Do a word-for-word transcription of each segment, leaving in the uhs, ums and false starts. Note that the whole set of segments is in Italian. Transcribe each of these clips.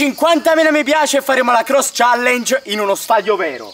cinquantamila mi piace e faremo la cross challenge in uno stadio vero.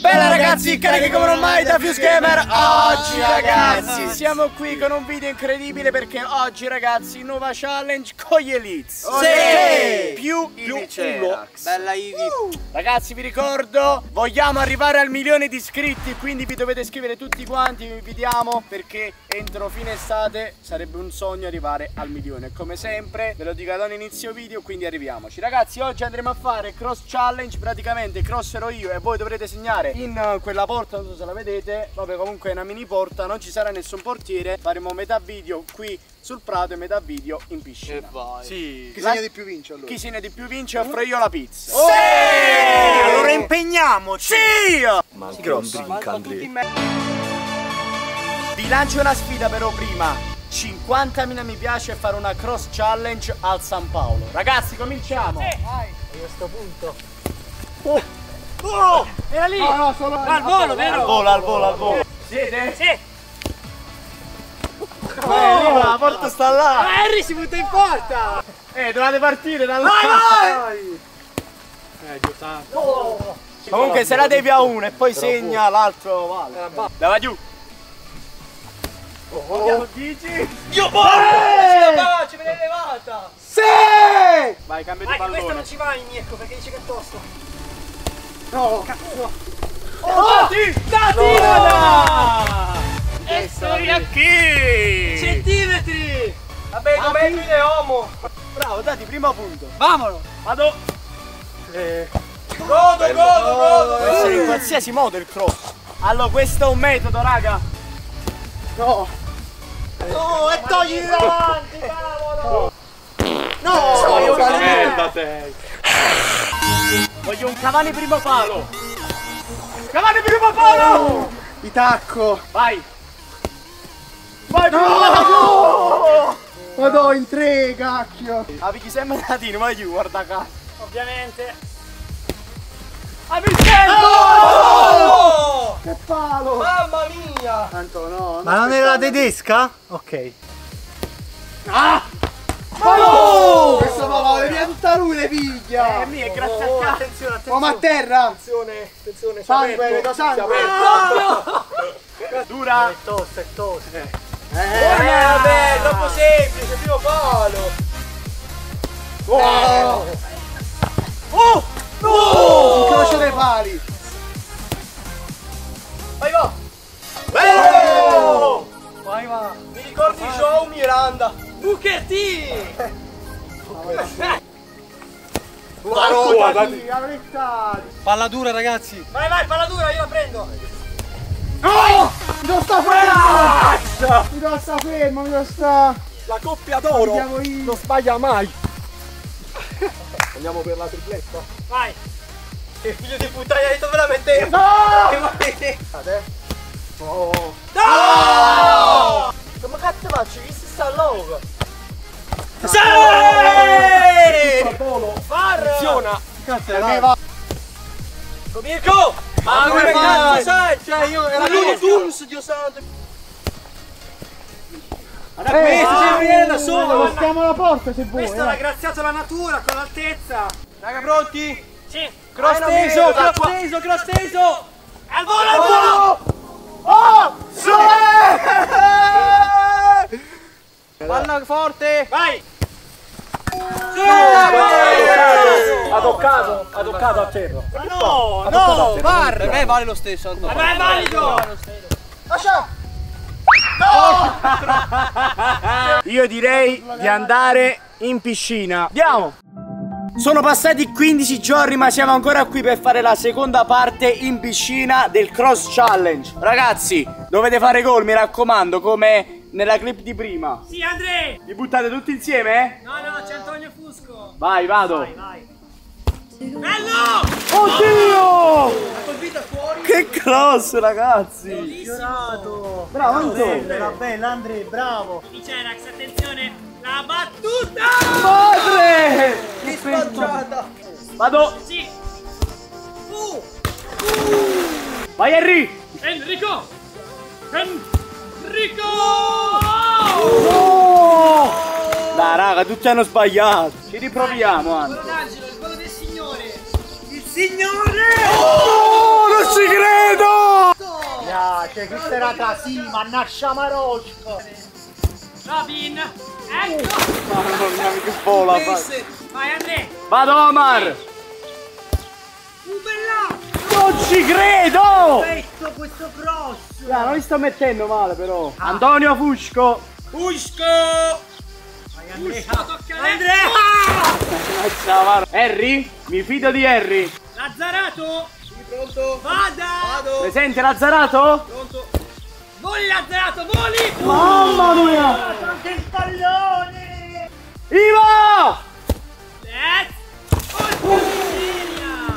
Bella ragazzi, carichi come non mai da Fius Gamer. Oggi ragazzi siamo qui con un video incredibile perché oggi ragazzi nuova challenge con gli Elites. Sì! Più Ivi Cerax. Bella Ivi. uh! Ragazzi vi ricordo, vogliamo arrivare al milione di iscritti, quindi vi dovete iscrivere tutti quanti, vi invitiamo, perché entro fine estate sarebbe un sogno arrivare al milione. Come sempre ve lo dico all'inizio video, quindi arriviamoci. Ragazzi oggi andremo a fare cross challenge, praticamente crosserò io e voi dovrete segnare in quella porta, non so se la vedete, vabbè comunque è una mini porta, non ci sarà nessun portiere, faremo metà video qui sul prato e metà video in piscina. E vai. Sì. Chi segna di più vince allora? Chi segna di più vince offro io la pizza. Oh! Sì! Allora impegniamoci! Sì! Ma sì, vi lancio una sfida però prima, cinquantamila mi piace fare una cross challenge al San Paolo. Ragazzi cominciamo! Sì. Vai. A questo punto. Oh. Oh, era lì! No, no, solo al volo, vero? Al volo, al volo, al volo. Siete? Sì! Oh, eh, la porta sta là! Ma Harry si butta in porta! Eh, dovete partire da là! Vai, vai! Eh, giusto! Oh. Comunque se la devi a uno e poi segna l'altro vale. La va giù! Oh, Gigi! Io porto! Ci viene levata! Sì! Vai, cambia di pallone! Ma questo non ci vai, Mirko, perché dice che è tosto! No! Cazzo! Oh! Tatina! E storia qui! Centimetri! Vabbè, dov'è il uomo? Bravo, dati, primo punto! Vamolo! Vado! Eh. Godo, godo, godo! Può essere in qualsiasi modo il cross! Allora, questo è un metodo, raga! No! No, e togli davanti, cavolo! No! Voglio una merda sei! Voglio un Cavani primo palo! Cavani primo palo! Oh, ti tacco! Vai! Vai! No! No! Madò in tre, cacchio! Avvichi sempre il latino, vai giù, guarda qua! Ovviamente! Avvicendo! Oh! Oh! Che palo! Mamma mia! Tanto no! Non Ma non era la tedesca? Ok! Ah! Ma no! Questo va via tutta lui le piglia! Eh mia, grazie oh, a te! Attenzione, attenzione! Oh, ma a terra! Attenzione, attenzione! Sangue, sangue! Ah, no. Dura! È tosta, è tosta! Eh, eh vabbè, è troppo semplice, primo palo! Oh! Oh! No! Oh, incrocio dei pali! Vai va! Oh. Vai va! Mi ricordi Joao Miranda! Buchetti! Palla dura ragazzi! Vai vai, palla dura, io la prendo! No! Mi do sta fermo! Mi do sta fermo, mi do sta... La coppia d'oro! Non sbaglia mai! Andiamo per la tripletta! Vai! Che figlio di puttana, hai detto me la mettevo! No! No! Come cazzo faccio? Chi si sta all'ora? Sì! Funziona! Cazzo, dai, va! Mirko! Ma come cazzo sai? Cioè io era l'unico dunus, Dio santo! Ma da questo ci viene da solo! Stiamo alla porta se vuoi! Questa l'ha graziato la natura con l'altezza! Raga pronti? Sì! Cross teso, cross teso, cross teso! Al volo, al volo! Oh! Sì! Palla forte! Vai! Ha toccato, ha toccato a terra. Ma no, no, VAR! Per me vale lo stesso. Ma è valido! Lascia! No! Io direi di andare in piscina. Andiamo! Sono passati quindici giorni ma siamo ancora qui per fare la seconda parte in piscina del cross challenge. Ragazzi, dovete fare gol, mi raccomando, come... nella clip di prima. Sì, Andrea! Li buttate tutti insieme? Eh? No, no, c'è Antonio Fusco. Vai, vado. Vai, vai. Bello! Oddio! Oh, ha colpito fuori. Che cross, ragazzi! Bellissimo. Bravo, Antonio. Bella, bella, Andrea, bravo. Ivi Cerax, attenzione. La battuta! Madre! Che spacciata! Vado. Sì. Uh. Uh. Vai, Henry. Enrico. Enrico. Enrico! No! Dai raga, Ma tutti hanno sbagliato. Ci riproviamo, Angelo. Angelo, il volo del Signore. Il Signore! Oh, non ci credo! Grazie, questa era Casima, mannaccia Marocco. Robin, ecco! Mamma mia, mi che vola. Vai a me. Vado, Omar. Non ci credo! Perfetto questo cross! No, non li sto mettendo male però! Ah. Antonio Fusco! Fusco! Fusco tocca a Andrea! Ah. Harry? Mi fido di Harry! Lazzarato! Sì, pronto! Vada! Vado! Presente Lazzarato? Pronto! Voli Lazzarato, voli! Mamma mia! Anche il pallone! Ivo! Let's!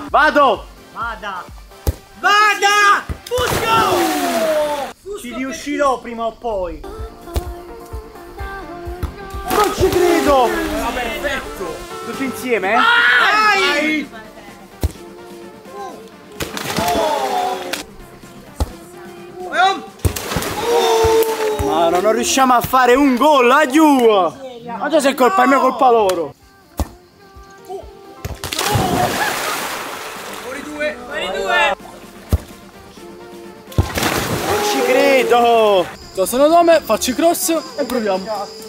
Vado! Vada! Vada! Fusco! Fusco! Ci riuscirò prima o poi! Non ci credo! Ma perfetto! Tutti insieme? Eh? Vai! Vai! Oh. Oh. Ma non riusciamo a fare un gol, aiuto! Ma già se è colpa mia, colpa loro! Credo! Sono nome, faccio i cross e proviamo.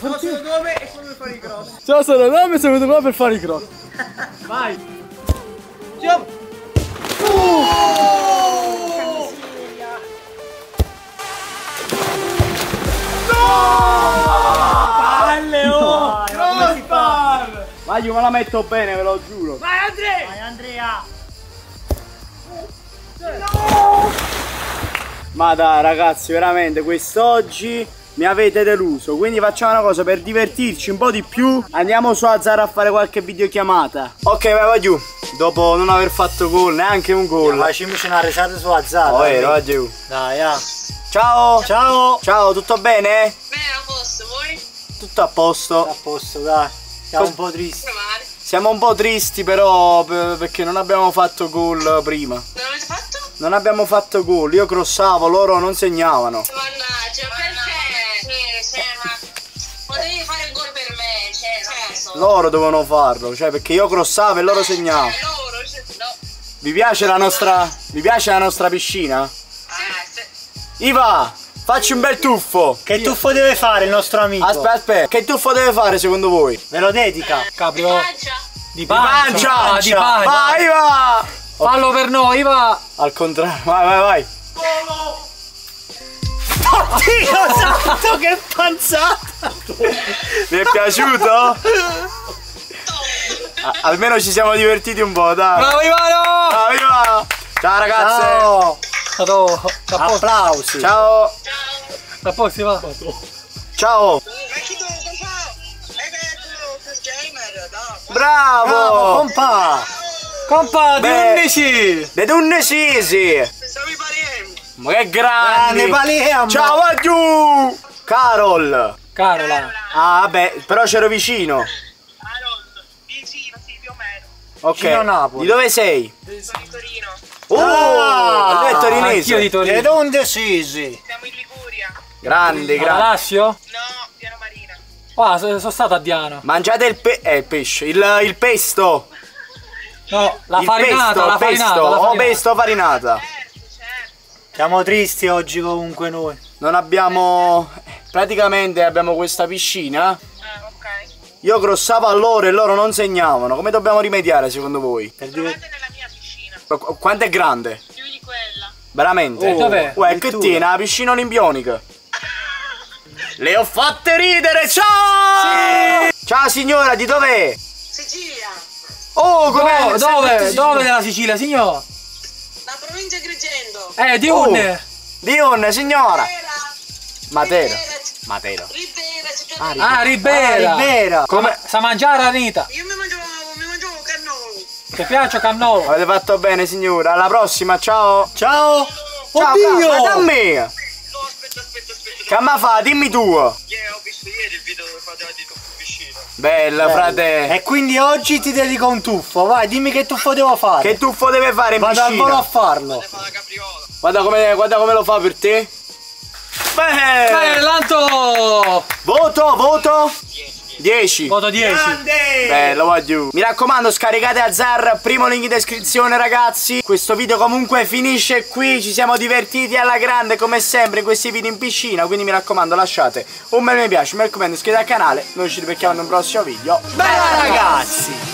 Sono nome e sono per fare i cross. Ciao, sono nome e sono venuto qua per fare i cross. Vai! Ciao! Oh! Palle, oh! Crossbar! Ma io me la metto bene, ve lo giuro. Vai Andrea! Vai Andrea! No! Ma dai ragazzi, veramente quest'oggi mi avete deluso. Quindi facciamo una cosa, per divertirci un po' di più andiamo su Azar a fare qualche videochiamata. Ok, vai, vai giù. Dopo non aver fatto gol, neanche un gol, yeah, facciamoci una risata su Azar. Oh, eh, vai giù. Dai, yeah. Ciao. Ciao. Ciao, tutto bene? Bene, a posto, voi? Tutto a posto. Tutto a posto, dai. Siamo un po' tristi. Siamo un po' tristi però perché non abbiamo fatto gol prima. Non avete fatto? Non abbiamo fatto gol, io crossavo, loro non segnavano. Mannaggia, perché? Sì, cioè, ma potevi fare il gol per me, cioè, certo. Loro dovevano farlo, cioè, perché io crossavo e loro segnavano. Eh, loro, cioè, no. Vi piace la nostra, vi piace la nostra piscina? Sì. Iva, facci un bel tuffo. Che io. Tuffo deve fare il nostro amico? Aspetta, aspetta, che tuffo deve fare secondo voi? Ve lo dedica. Eh, Caprio. Di pancia. Di pancia. pancia. Di pancia. Vai, Iva! Fallo per noi, va! Al contrario, vai, vai, vai! Volo! Oddio santo, che panzata! Mi è piaciuto? Almeno ci siamo divertiti un po', dai! Bravo Ivano! Bravo Ivano! Ciao ragazze! Ciao! Ciao! Ciao. Applausi! Ciao! Ciao! La prossima! Ciao! Bravo! Bravo, compa! Compa, di undici! Di undici! Sì. Ma che grande! Grande, ciao a giù! Carol! Carola! Ah vabbè, però c'ero vicino! Carol, vicino, sì, più o meno. Ok, vicino Napoli. Di dove sei? Sono di Torino. Oh! Ah, lui è torinese! Anch'io di Torino! Di undici! Siamo in Liguria! Grande, grande! Palacio? No, Piano Marina! Ah, sono stato a Diana! Mangiate il pe... eh, il pesce! Il, il pesto! No, la il farinata, pesto, la pesto, farinata, la farinata. Oh, pesto, farinata. Certo, certo. Siamo tristi oggi comunque noi. Non abbiamo... praticamente abbiamo questa piscina. Ah, ok. Io crossavo a loro e loro non segnavano. Come dobbiamo rimediare secondo voi? Provate nella mia piscina. Qu Quanto è grande? Più di quella. Veramente? Oh, dov'è? Uè, che tiene, la piscina olimpionica. Le ho fatte ridere, ciao! Sì! Ciao signora, di dov'è? Sicilia. Oh, com'è? Dove? Dove della Sicilia, signor? La provincia di Agrigento. Eh, di onde? Di onde, signora? Matera. Matera. Ribera. Ah, Ribera. Ribera. Come sa mangiare la Rita? Io mi mangiavo, mi mangiavo cannolo. Ti piace cannolo? Avete fatto bene, signora. Alla prossima, ciao. Ciao. Oddio. Ma da me. No, aspetta, aspetta, aspetta. Che ma fa? Dimmi tu. Ho visto ieri il video dove fate la dito. Bella, bello, frate. E quindi oggi ti dedico un tuffo. Vai, dimmi che tuffo devo fare. Che tuffo deve fare in vado piscina? Vado al volo a farlo. Guarda come, guarda come lo fa per te. Beh, beh, l'anto. Voto, voto. dieci. Voto dieci. Bello, voglio. Mi raccomando, scaricate Azar, primo link in descrizione, ragazzi. Questo video comunque finisce qui. Ci siamo divertiti alla grande come sempre in questi video in piscina, quindi mi raccomando lasciate un bel mi piace, mi raccomando iscrivetevi al canale. Noi ci ribecchiamo in un prossimo video. Bella ragazzi.